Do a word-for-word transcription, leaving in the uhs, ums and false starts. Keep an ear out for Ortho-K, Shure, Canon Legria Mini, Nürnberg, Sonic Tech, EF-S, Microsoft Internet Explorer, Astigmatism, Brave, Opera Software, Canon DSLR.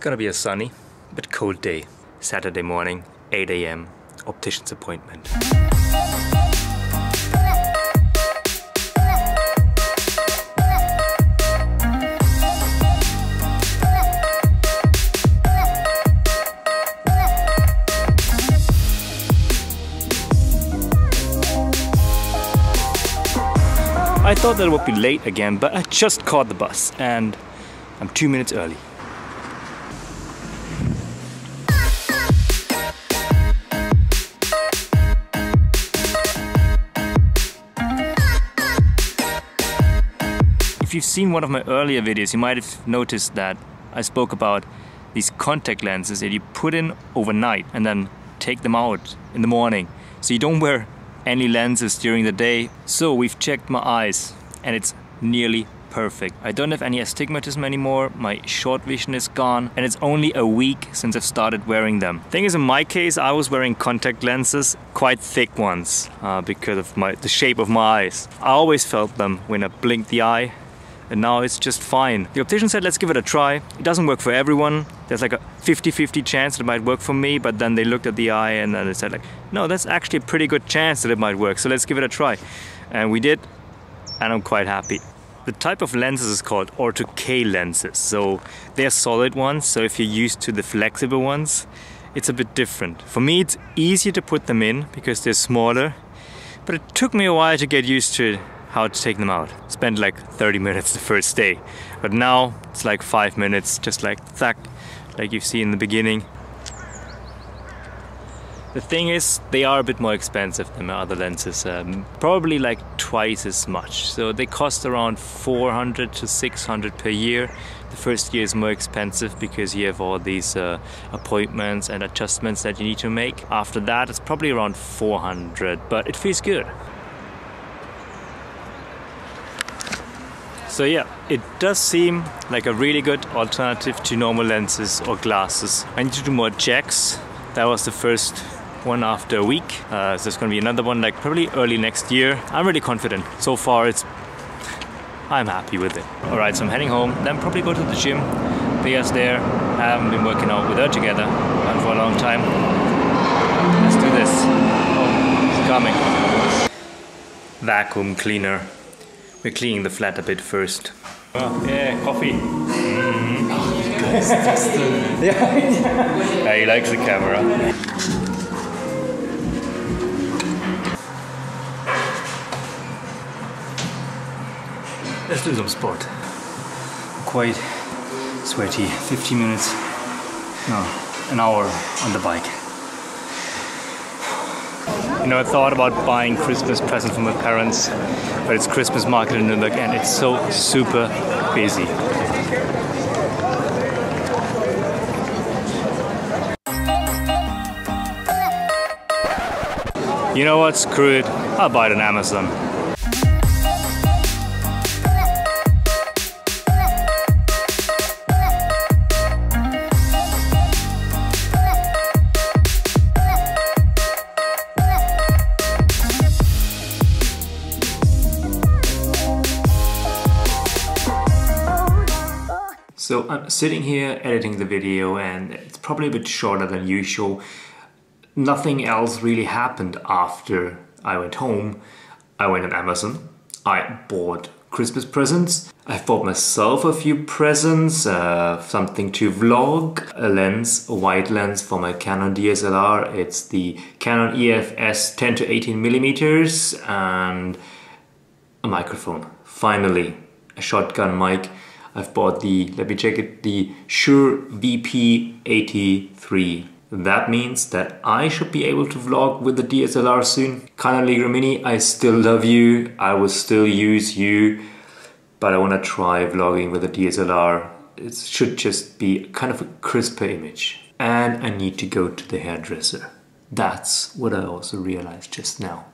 It's gonna be a sunny but cold day. Saturday morning, eight A M, optician's appointment. I thought that it would be late again, but I just caught the bus and I'm two minutes early. If you've seen one of my earlier videos, you might have noticed that I spoke about these contact lenses that you put in overnight and then take them out in the morning, so you don't wear any lenses during the day. So we've checked my eyes and it's nearly perfect. I don't have any astigmatism anymore, my short vision is gone, and it's only a week since I've started wearing them. Thing is, in my case, I was wearing contact lenses, quite thick ones, uh, because of my, the shape of my eyes. I always felt them when I blinked the eye, and now it's just fine. The optician said, let's give it a try. It doesn't work for everyone. There's like a fifty fifty chance that it might work for me, but then they looked at the eye and then they said like, no, that's actually a pretty good chance that it might work, so let's give it a try. And we did, and I'm quite happy. The type of lenses is called Ortho-K lenses, so they're solid ones, so if you're used to the flexible ones, it's a bit different. For me, it's easier to put them in because they're smaller, but it took me a while to get used to it, how to take them out. Spent like thirty minutes the first day, but now it's like five minutes, just like that, like you've seen in the beginning. The thing is, they are a bit more expensive than my other lenses, um, probably like twice as much. So they cost around four hundred to six hundred per year. The first year is more expensive because you have all these uh, appointments and adjustments that you need to make. After that, it's probably around four hundred, but it feels good. So yeah, it does seem like a really good alternative to normal lenses or glasses. I need to do more checks. That was the first one after a week. Uh, so there's gonna be another one like probably early next year. I'm really confident. So far, it's I'm happy with it. All right, so I'm heading home, then probably go to the gym. Thea's there. I haven't been working out with her together for a long time. Let's do this. Oh, it's coming. Vacuum cleaner. We're cleaning the flat a bit first. Oh, yeah, coffee. Mm-hmm. Yeah, yeah. Yeah, he likes the camera. Let's do some sport. Quite sweaty. fifteen minutes, no, an hour on the bike. You know, I thought about buying Christmas present for my parents, but it's Christmas market in Nürnberg and it's so super busy. You know what, screw it, I'll buy it on Amazon. So I'm sitting here editing the video and it's probably a bit shorter than usual. Nothing else really happened after I went home. I went on Amazon. I bought Christmas presents. I bought myself a few presents, uh, something to vlog, a lens, a wide lens for my Canon D S L R. It's the Canon E F S ten to eighteen millimeters and a microphone. Finally, a shotgun mic. I've bought the, let me check it, the Shure V P eighty-three. That means that I should be able to vlog with the D S L R soon. Canon Legria Mini, I still love you. I will still use you. But I want to try vlogging with the D S L R. It should just be kind of a crisper image. And I need to go to the hairdresser. That's what I also realized just now.